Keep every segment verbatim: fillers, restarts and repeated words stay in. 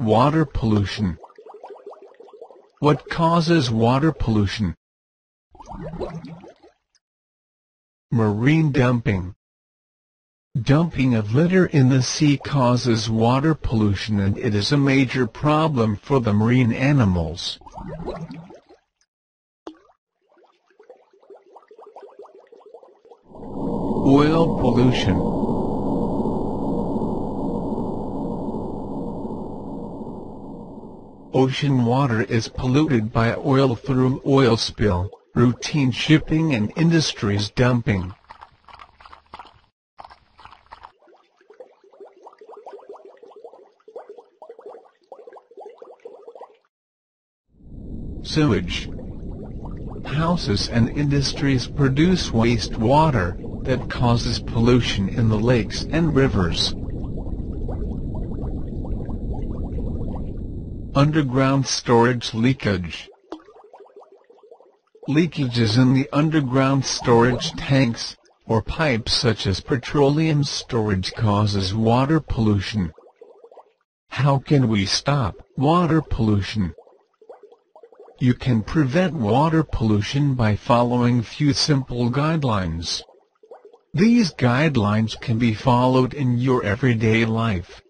Water pollution. What causes water pollution? Marine dumping. Dumping of litter in the sea causes water pollution, and it is a major problem for the marine animals. Oil pollution. Ocean water is polluted by oil through oil spill, routine shipping and industries dumping. Sewage. Houses and industries produce wastewater that causes pollution in the lakes and rivers. Underground storage leakage. Leakages in the underground storage tanks, or pipes such as petroleum storage, causes water pollution. How can we stop water pollution? You can prevent water pollution by following few simple guidelines. These guidelines can be followed in your everyday life.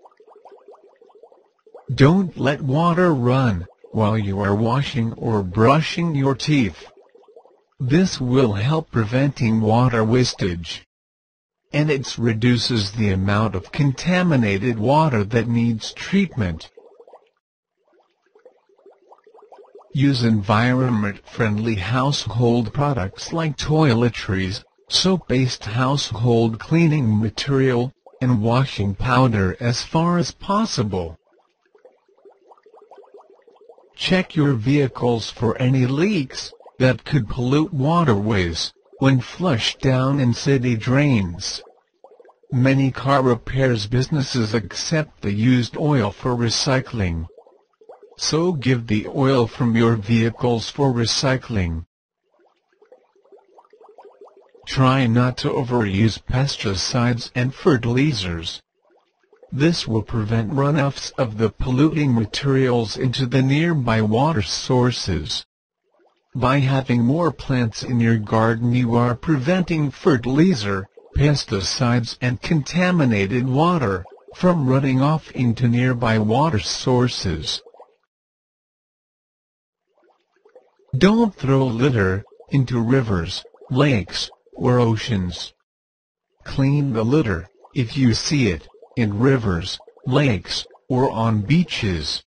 Don't let water run while you are washing or brushing your teeth. This will help preventing water wastage. And it reduces the amount of contaminated water that needs treatment. Use environment-friendly household products like toiletries, soap-based household cleaning material, and washing powder as far as possible. Check your vehicles for any leaks that could pollute waterways when flushed down in city drains. Many car repairs businesses accept the used oil for recycling. So give the oil from your vehicles for recycling. Try not to overuse pesticides and fertilizers. This will prevent runoffs of the polluting materials into the nearby water sources. By having more plants in your garden, you are preventing fertilizer, pesticides and contaminated water from running off into nearby water sources. Don't throw litter into rivers, lakes, or oceans. Clean the litter, if you see it, in rivers, lakes, or on beaches.